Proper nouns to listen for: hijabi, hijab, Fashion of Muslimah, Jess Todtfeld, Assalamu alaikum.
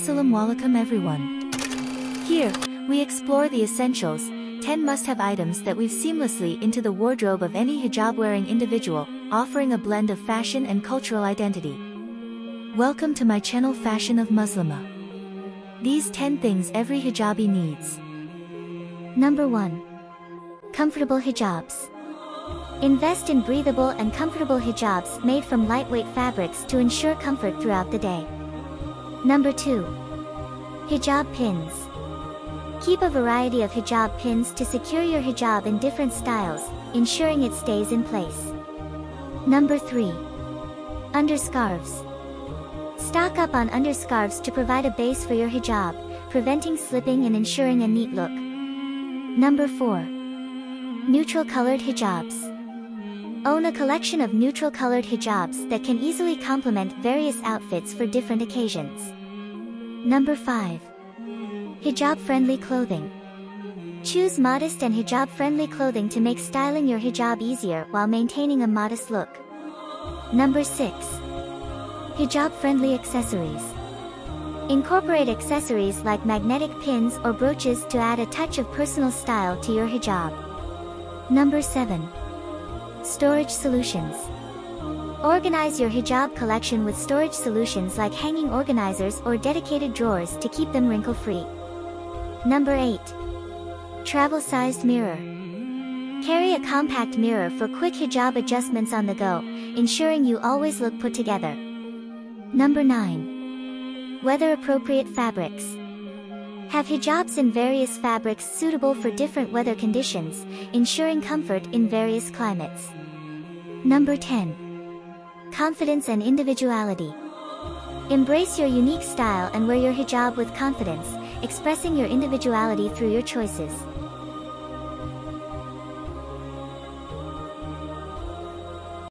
Assalamu alaikum everyone. Here, we explore the essentials, 10 must-have items that weave seamlessly into the wardrobe of any hijab-wearing individual, offering a blend of fashion and cultural identity. Welcome to my channel Fashion of Muslimah. These 10 things every hijabi needs. Number 1. Comfortable hijabs. Invest in breathable and comfortable hijabs made from lightweight fabrics to ensure comfort throughout the day. Number 2. Hijab pins. Keep a variety of hijab pins to secure your hijab in different styles, ensuring it stays in place. Number 3. Underscarves. Stock up on underscarves to provide a base for your hijab, preventing slipping and ensuring a neat look. Number 4. Neutral-colored hijabs. Own a collection of neutral-colored hijabs that can easily complement various outfits for different occasions. Number 5. Hijab-friendly clothing. Choose modest and hijab-friendly clothing to make styling your hijab easier while maintaining a modest look. Number 6. Hijab-friendly accessories. Incorporate accessories like magnetic pins or brooches to add a touch of personal style to your hijab. Number 7. Storage solutions. Organize your hijab collection with storage solutions like hanging organizers or dedicated drawers to keep them wrinkle-free. Number 8. Travel-sized mirror. Carry a compact mirror for quick hijab adjustments on the go, ensuring you always look put together. Number 9. Weather-appropriate fabrics. Have hijabs in various fabrics suitable for different weather conditions, ensuring comfort in various climates. Number 10. Confidence and individuality. Embrace your unique style and wear your hijab with confidence, expressing your individuality through your choices.